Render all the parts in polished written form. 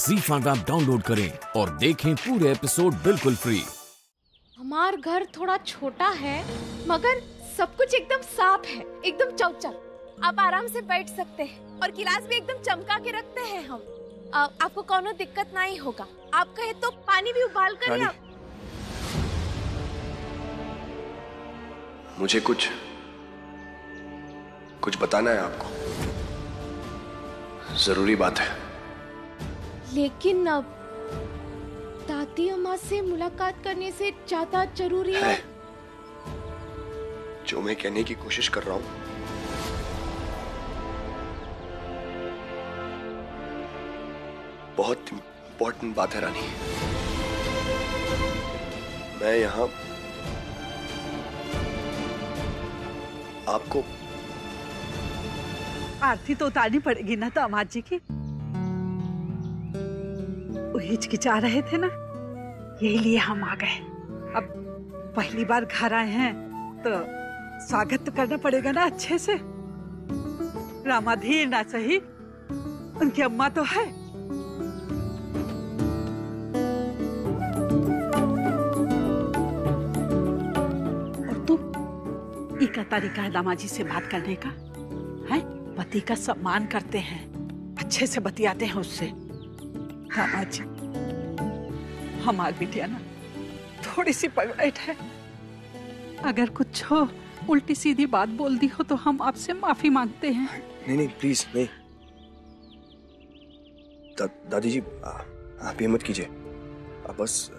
ZEE5 app download करें और देखें पूरे एपिसोड बिल्कुल फ्री। हमार घर थोड़ा छोटा है मगर सब कुछ एकदम साफ है, एकदम चौचक। आप आराम से बैठ सकते हैं और गिलास भी एकदम चमका के रखते हैं हम। आपको कोनो दिक्कत नहीं होगा। आप कहे तो पानी भी उबाल कर। मुझे कुछ बताना है आपको, जरूरी बात है। लेकिन अब दादी अम्मा से मुलाकात करने से ज्यादा जरूरी है जो मैं कहने की कोशिश कर रहा हूँ। बहुत इम्पोर्टेंट बात है रानी। मैं यहाँ आपको आरती तो उतारनी पड़ेगी ना दामाद जी की। हिचकिचा रहे थे ना, यही लिए हम आ गए। अब पहली बार घर आए हैं तो स्वागत तो करना पड़ेगा ना अच्छे से। रामाधीर ना सही, उनकी अम्मा तो है। और तू एक तरीका है दामाजी से बात करने का है, पति का सम्मान करते हैं, अच्छे से बतियाते हैं उससे। दामाजी हमारी बिटिया ना थोड़ी सी पगड़ाइट है, अगर कुछ हो उल्टी सीधी बात बोल दी हो तो हम आपसे माफी मांगते हैं। नहीं प्लीज नहीं दादी जी, आप ये मत कीजिए, आप बस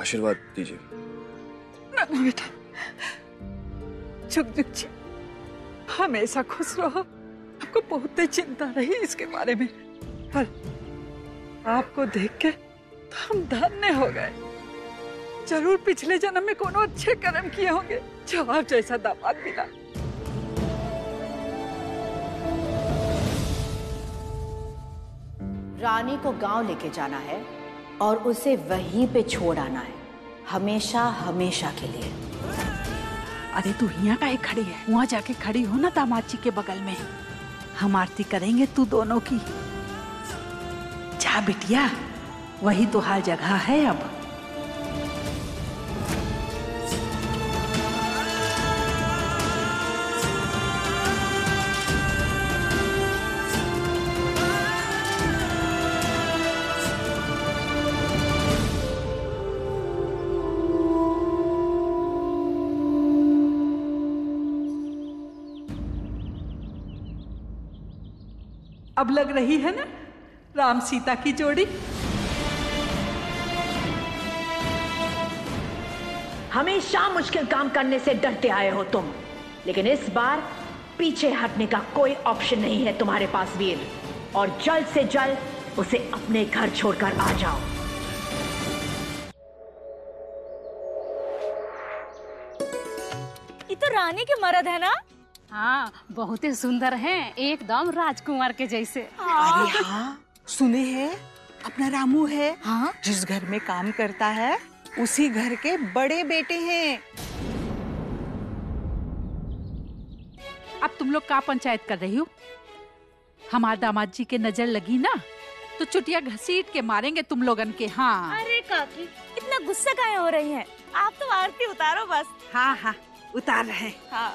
आशीर्वाद दीजिए। ना बेटा चुप जी, हमेशा खुश रहो। आपको बहुत चिंता रही इसके बारे में, पर आपको देख के तो हम धन्य हो गए। जरूर पिछले जन्म में कोनो अच्छे कर्म किए होंगे जो आप जैसा दामाद मिला। रानी को गांव लेके जाना है और उसे वहीं पे छोड़ आना है, हमेशा हमेशा के लिए। अरे तू यहाँ काहे खड़ी है, वहाँ जाके खड़ी हो ना दामाद जी के बगल में, हम आरती करेंगे तू दोनों की। जा बिटिया, वही तो हर जगह है। अब लग रही है ना राम सीता की जोड़ी। हमेशा मुश्किल काम करने से डरते आए हो तुम, लेकिन इस बार पीछे हटने का कोई ऑप्शन नहीं है तुम्हारे पास वीर। और जल्द से जल्द उसे अपने घर छोड़कर आ जाओ। ये तो रानी के मर्द है ना। हाँ बहुत ही सुंदर हैं, एकदम राजकुमार के जैसे। अरे हाँ सुने हैं, अपना रामू है। हाँ जिस घर में काम करता है उसी घर के बड़े बेटे हैं। अब तुम लोग क्या पंचायत कर रही हो? हमारे दामाद जी के नजर लगी ना तो चुटिया घसीट के मारेंगे तुम लोगन के। हाँ अरे काकी इतना गुस्सा काहे हो रही है, आप तो आरती उतारो बस। हाँ हाँ उतार रहे। हाँ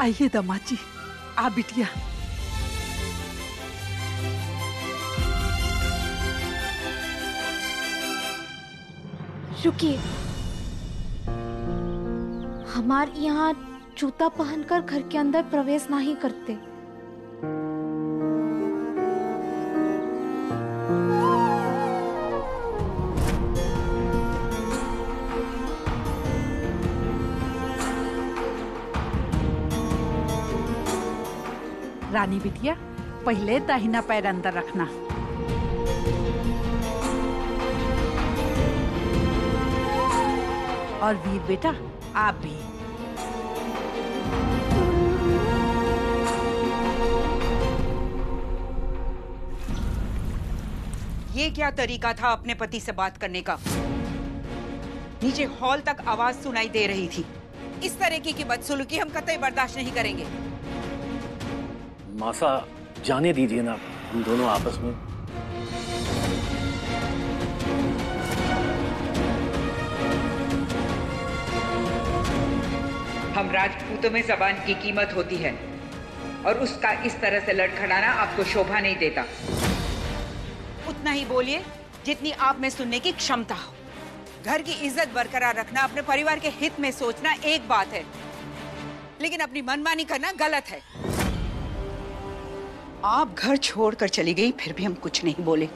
आइए दामाद जी, आ बिटिया। रुकिए, हमार यहाँ जूता पहनकर घर के अंदर प्रवेश नहीं करते। रानी बिटिया पहले दाहिना पैर अंदर रखना। और वीर बेटा आप भी। ये क्या तरीका था अपने पति से बात करने का? नीचे हॉल तक आवाज सुनाई दे रही थी। इस तरह की बदसलूकी हम कतई बर्दाश्त नहीं करेंगे। मासा जाने दीजिए ना, हम दोनों आपस में। हम राजपूतों में जबान की कीमत होती है और उसका इस तरह से लड़खड़ाना आपको शोभा नहीं देता। उतना ही बोलिए जितनी आप में सुनने की क्षमता हो। घर की इज्जत बरकरार रखना, अपने परिवार के हित में सोचना एक बात है, लेकिन अपनी मनमानी करना गलत है। आप घर छोड़कर चली गई फिर भी हम कुछ नहीं बोले।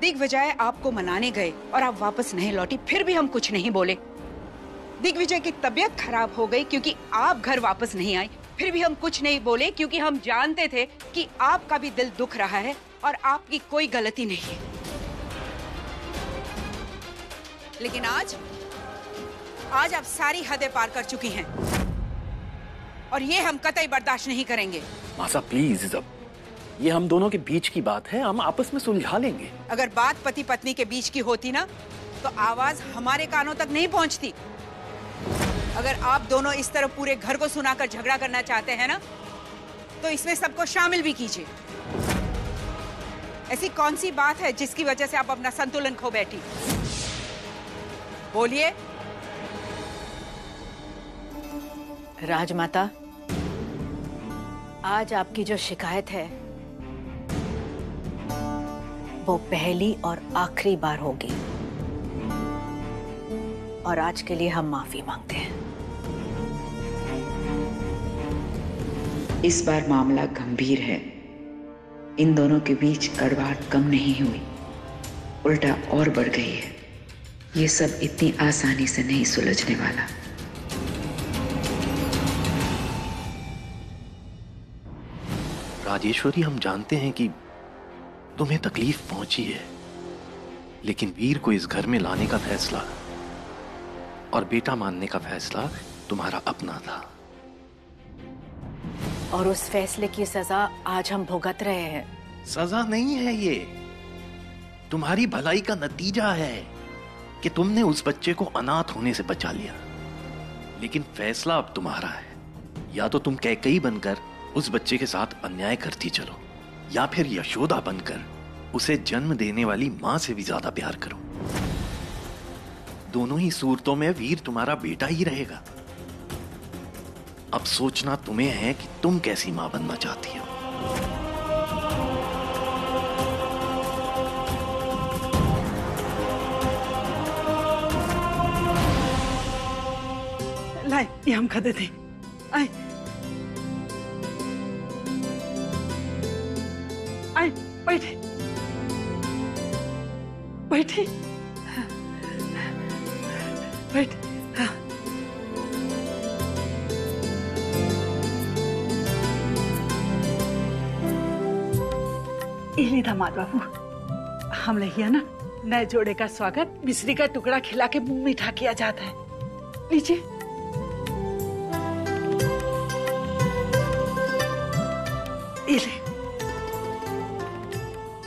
दिग्विजय आपको मनाने गए और आप वापस नहीं लौटी फिर भी हम कुछ नहीं बोले। दिग्विजय की तबीयत खराब हो गई क्योंकि आप घर वापस नहीं आए फिर भी हम कुछ नहीं बोले, क्योंकि हम जानते थे कि आपका भी दिल दुख रहा है और आपकी कोई गलती नहीं है। लेकिन आज आप सारी हदें पार कर चुकी हैं और ये हम कतई बर्दाश्त नहीं करेंगे। मासा प्लीज, ये हम दोनों के बीच की बात है, हम आपस में सुलझा लेंगे। अगर बात पति पत्नी के बीच की होती ना तो आवाज हमारे कानों तक नहीं पहुंचती। अगर आप दोनों इस तरह पूरे घर को सुनाकर झगड़ा करना चाहते हैं ना तो इसमें सबको शामिल भी कीजिए। ऐसी कौन सी बात है जिसकी वजह से आप अपना संतुलन खो बैठी? बोलिए। राजमाता, आज आपकी जो शिकायत है वो पहली और आखिरी बार होगी और आज के लिए हम माफी मांगते हैं। इस बार मामला गंभीर है। इन दोनों के बीच कड़वाहट कम नहीं हुई, उल्टा और बढ़ गई है। ये सब इतनी आसानी से नहीं सुलझने वाला। राजेश्वरी, हम जानते हैं कि तुम्हें तकलीफ पहुंची है, लेकिन वीर को इस घर में लाने का फैसला और बेटा मानने का फैसला तुम्हारा अपना था और उस फैसले की सजा आज हम भुगत रहे हैं। सजा नहीं है, ये तुम्हारी भलाई का नतीजा है कि तुमने उस बच्चे को अनाथ होने से बचा लिया। लेकिन फैसला अब तुम्हारा है। या तो तुम कैकेयी बनकर उस बच्चे के साथ अन्याय करती चलो या फिर यशोदा बनकर उसे जन्म देने वाली मां से भी ज्यादा प्यार करो। दोनों ही सूरतों में वीर तुम्हारा बेटा ही रहेगा। अब सोचना तुम्हें है कि तुम कैसी मां बनना चाहती हो। लाए, ये हम खा देते। आए आए, बैठे बैठे बैठे। इली दामाद बाबू, हम लहिया ना नए जोड़े का स्वागत मिश्री का टुकड़ा खिला के मुंह मीठा किया जाता है। लीजिए।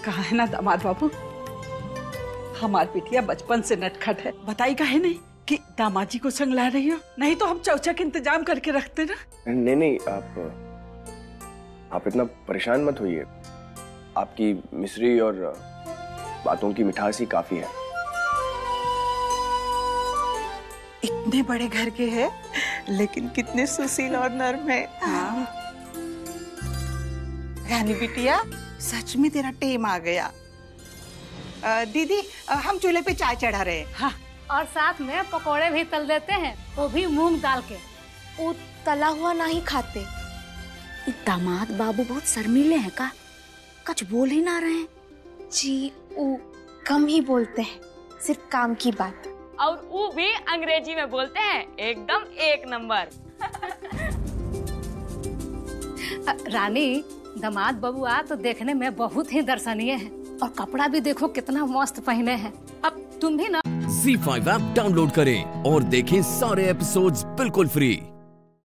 कहा है ना दामाद बाबू, हमारी बिटिया बचपन से नटखट है। बताई का है नहीं कि दामाद जी को संग ला रही हो, नहीं तो हम चौचा के इंतजाम करके रखते ना। नहीं नहीं, आप इतना परेशान मत होइए। आपकी मिश्री और बातों की मिठास ही काफी है। इतने बड़े घर के हैं लेकिन कितने सुशील और नर्म है। हाँ। रानी बिटिया, सच में तेरा टेम आ गया। दीदी, हम चूल्हे पे चाय चढ़ा रहे हैं। हाँ। और साथ में पकोड़े भी तल देते हैं, वो भी मूंग दाल के। वो तला हुआ नहीं खाते। दामाद बाबू बहुत शर्मीले हैं का, कुछ बोल ही ना रहे हैं। जी, वो कम ही बोलते हैं, सिर्फ काम की बात। और वो भी अंग्रेजी में बोलते हैं, एकदम एक नंबर। रानी, दामाद बबुआ तो देखने में बहुत ही दर्शनीय है और कपड़ा भी देखो कितना मस्त पहने हैं। अब तुम भी ना ZEE5 ऐप डाउनलोड करें और देखें सारे एपिसोड्स बिल्कुल फ्री।